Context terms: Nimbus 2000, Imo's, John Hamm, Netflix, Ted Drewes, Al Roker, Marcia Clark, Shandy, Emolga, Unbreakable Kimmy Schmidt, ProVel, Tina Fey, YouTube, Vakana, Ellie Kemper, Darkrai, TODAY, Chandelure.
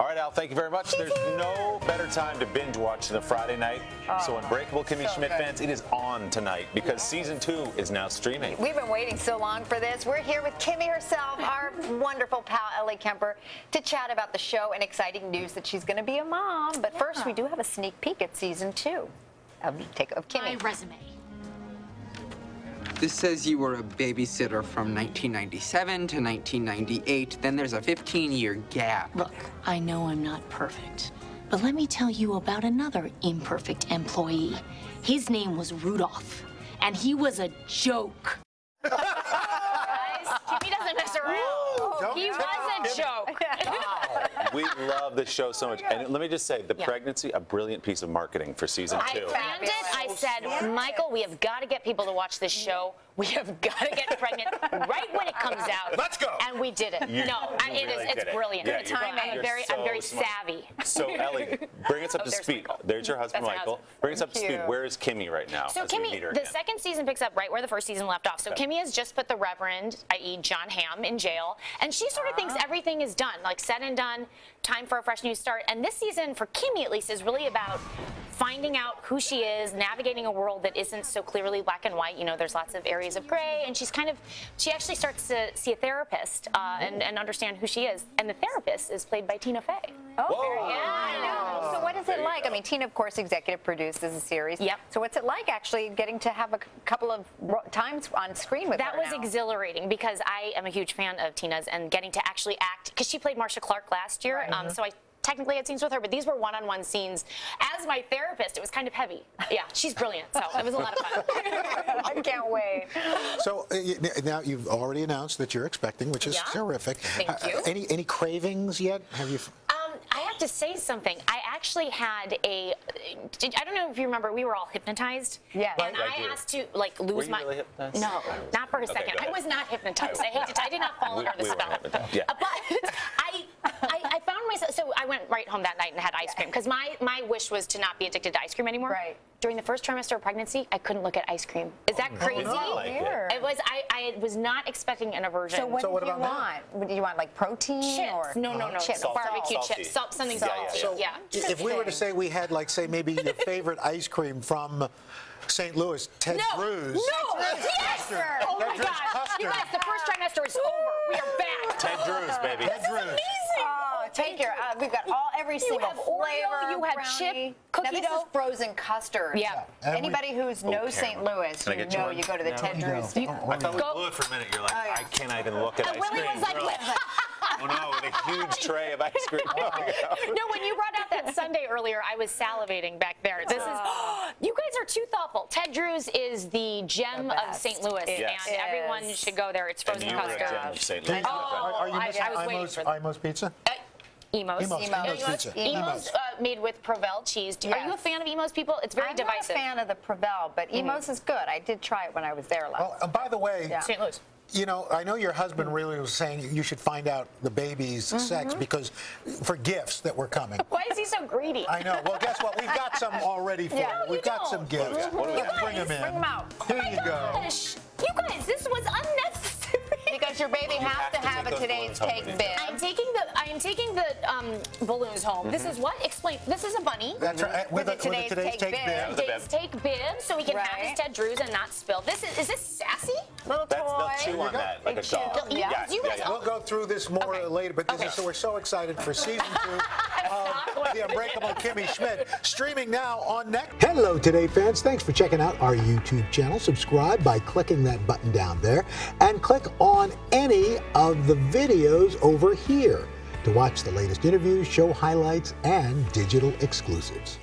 All right, Al, thank you very much. There's no better time to binge watch than Friday night. Oh, so Unbreakable Kimmy Schmidt fans, it is on tonight because season 2 is now streaming. We've been waiting so long for this. We're here with Kimmy herself, our wonderful pal Ellie Kemper, to chat about the show and exciting news that she's going to be a mom. But first, we do have a sneak peek at season 2 of Kimmy. My resume. This says you were a babysitter from 1997 to 1998. Then there's a 15-year gap. Look, I know I'm not perfect, but let me tell you about another imperfect employee. His name was Rudolph, and he was a joke. Guys, Kimmy doesn't mess around. Ooh, he was a joke. We love this show so much. And let me just say, the pregnancy, a brilliant piece of marketing for season 2. I planned it. I said, Michael, we have got to get people to watch this show. We have got to get pregnant right when it comes out. Let's go. And we did it. It's brilliant. Yeah, I'm very savvy. So, Ellie, bring us up to speed. Michael. There's your husband, Michael. Bring us up to speed. Where is Kimmy right now? So, Kimmy, the second season picks up right where the first season left off. So, Kimmy has just put the Reverend, i.e. John Hamm, in jail. And she sort of thinks everything is done, like said and done, time for a fresh new start. And this season, for Kimmy at least, is really about finding out who she is, navigating a world that isn't so clearly black and white. You know, there's lots of areas of gray, and she's kind of, she actually starts to see a therapist and understand who she is. And the therapist is played by Tina Fey. Oh, very good. Yeah, I know. So what is it like? I mean, Tina, of course, executive produces a series. Yep. So what's it like actually getting to have a couple of times on screen with her? That was exhilarating because I am a huge fan of Tina's, and getting to actually act, because she played Marcia Clark last year, so I technically had scenes with her, but these were one-on-one scenes. As my therapist, it was kind of heavy. Yeah, she's brilliant, so it was a lot of fun. I can't wait. So now you've already announced that you're expecting, which is terrific. Thank you. Any cravings yet? Have you? I have to say something. I actually had a, I don't know if you remember, we were all hypnotized. Yeah. And I asked to, like, lose my... Were you really hypnotized? No, not for a second. I was not hypnotized. I hate to tell you, I did not fall under the spell. Yeah. But I found myself, so I went right home that night and had ice cream, because my wish was to not be addicted to ice cream anymore. Right. During the first trimester of pregnancy, I couldn't look at ice cream. Is that crazy? No, like it was. I was not expecting an aversion. So what do you want? Do you want like protein chips? Or no, chips, barbecue chips, something salty. So if we were to say we had, like, say maybe your favorite ice cream from St. Louis, Ted Drewes. No, yes, sir. Oh my God, you guys, the first trimester is over. We are back. Ted Drewes, baby. Ted Drewes. Take care. We've got every single flavor. You have chip, cookie dough. Now this is frozen custard. Yeah. Anybody who's St. Louis, you go to the Ted Drewes. I thought we blew it for a minute. You're like, I can't even look at ice cream. Willie was like, oh no, with a huge tray of ice cream. No, when you brought out that sundae earlier, I was salivating back there. This is, you guys are too thoughtful. Ted Drewes is the gem of St. Louis, and everyone should go there. It's frozen custard. You're a gem of St. Louis. Are you missing Imo's pizza? Imo's. Imo's made with ProVel cheese. Are you a fan of Imo's, people? It's very divisive. I'm not a fan of the ProVel, but Imo's is good. I did try it when I was there last. Well, by the way, St. Louis. You know, I know your husband really was saying you should find out the baby's sex because for gifts that were coming. Why is he so greedy? I know. Well, guess what? We've got some already for you. No, we've got some gifts. What do we got? Bring them in. Bring them out. Here you go. You guys, this was unnecessary. Because your baby has to have a today's take bib. I'm taking the balloons home. This is what? Explain. This is a bunny. That's right. With a today's take bib. Today's take bib, so we can have his Ted Drewes and not spill. This is this sassy? Little toy. They'll chew on that like a dog. Yeah. We'll go through this more later, but this is, so we're so excited for season 2 of The Unbreakable Kimmy Schmidt, streaming now on Netflix. Hello, Today fans. Thanks for checking out our YouTube channel. Subscribe by clicking that button down there, and click on any of the videos over here to watch the latest interviews, show highlights, and digital exclusives.